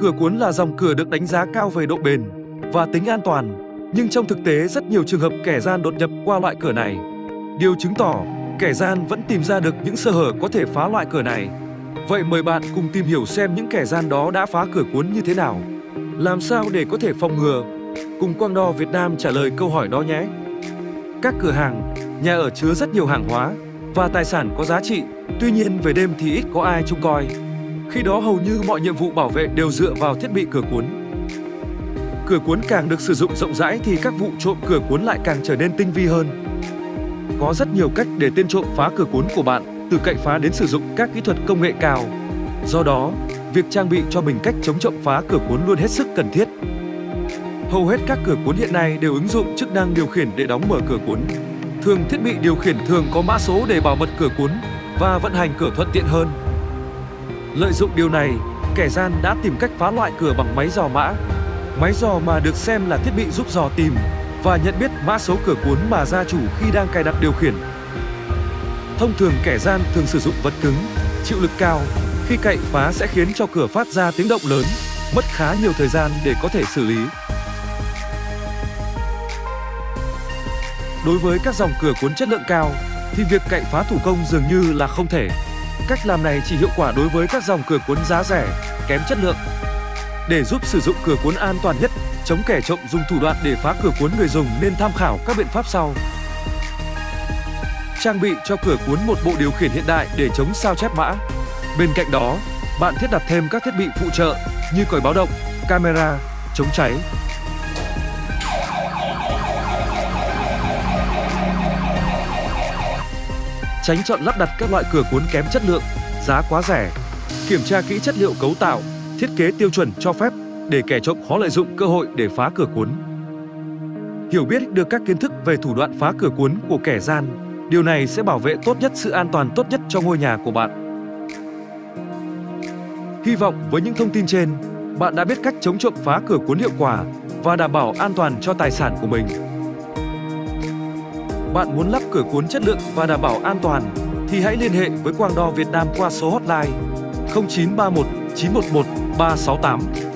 Cửa cuốn là dòng cửa được đánh giá cao về độ bền và tính an toàn, nhưng trong thực tế rất nhiều trường hợp kẻ gian đột nhập qua loại cửa này. Điều chứng tỏ kẻ gian vẫn tìm ra được những sơ hở có thể phá loại cửa này. Vậy mời bạn cùng tìm hiểu xem những kẻ gian đó đã phá cửa cuốn như thế nào, làm sao để có thể phòng ngừa. Cùng Quangdoor Việt Nam trả lời câu hỏi đó nhé. Các cửa hàng, nhà ở chứa rất nhiều hàng hóa và tài sản có giá trị. Tuy nhiên về đêm thì ít có ai trông coi. Khi đó hầu như mọi nhiệm vụ bảo vệ đều dựa vào thiết bị cửa cuốn. Cửa cuốn càng được sử dụng rộng rãi thì các vụ trộm cửa cuốn lại càng trở nên tinh vi hơn. Có rất nhiều cách để tên trộm phá cửa cuốn của bạn, từ cậy phá đến sử dụng các kỹ thuật công nghệ cao. Do đó, việc trang bị cho mình cách chống trộm phá cửa cuốn luôn hết sức cần thiết. Hầu hết các cửa cuốn hiện nay đều ứng dụng chức năng điều khiển để đóng mở cửa cuốn. Thường thiết bị điều khiển thường có mã số để bảo mật cửa cuốn và vận hành cửa thuận tiện hơn. Lợi dụng điều này, kẻ gian đã tìm cách phá loại cửa bằng máy dò mã. Máy dò mà được xem là thiết bị giúp dò tìm và nhận biết mã số cửa cuốn mà gia chủ khi đang cài đặt điều khiển. Thông thường kẻ gian thường sử dụng vật cứng, chịu lực cao. Khi cậy phá sẽ khiến cho cửa phát ra tiếng động lớn, mất khá nhiều thời gian để có thể xử lý. Đối với các dòng cửa cuốn chất lượng cao thì việc cậy phá thủ công dường như là không thể. Cách làm này chỉ hiệu quả đối với các dòng cửa cuốn giá rẻ, kém chất lượng. Để giúp sử dụng cửa cuốn an toàn nhất, chống kẻ trộm dùng thủ đoạn để phá cửa cuốn, người dùng nên tham khảo các biện pháp sau. Trang bị cho cửa cuốn một bộ điều khiển hiện đại để chống sao chép mã. Bên cạnh đó, bạn thiết đặt thêm các thiết bị phụ trợ như còi báo động, camera, chống cháy. Tránh chọn lắp đặt các loại cửa cuốn kém chất lượng, giá quá rẻ. Kiểm tra kỹ chất liệu cấu tạo, thiết kế tiêu chuẩn cho phép để kẻ trộm khó lợi dụng cơ hội để phá cửa cuốn. Hiểu biết được các kiến thức về thủ đoạn phá cửa cuốn của kẻ gian, điều này sẽ bảo vệ tốt nhất sự an toàn tốt nhất cho ngôi nhà của bạn. Hy vọng với những thông tin trên, bạn đã biết cách chống trộm phá cửa cuốn hiệu quả và đảm bảo an toàn cho tài sản của mình. Bạn muốn lắp cửa cuốn chất lượng và đảm bảo an toàn thì hãy liên hệ với Quangdoor Việt Nam qua số hotline 0931 911 368.